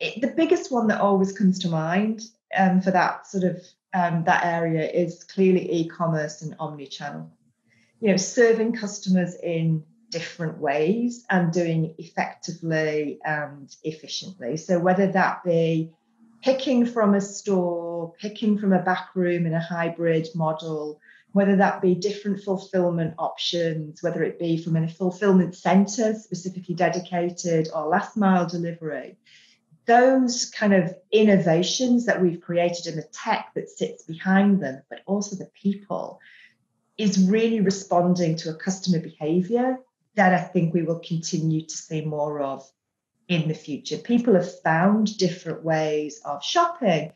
The biggest one that always comes to mind for that sort of that area is clearly e-commerce and omni-channel. You know, serving customers in different ways and doing effectively and efficiently. So whether that be picking from a store, picking from a back room in a hybrid model, whether that be different fulfillment options, whether it be from a fulfillment centre specifically dedicated or last mile delivery. Those kind of innovations that we've created and the tech that sits behind them, but also the people, is really responding to a customer behaviour that I think we will continue to see more of in the future. People have found different ways of shopping.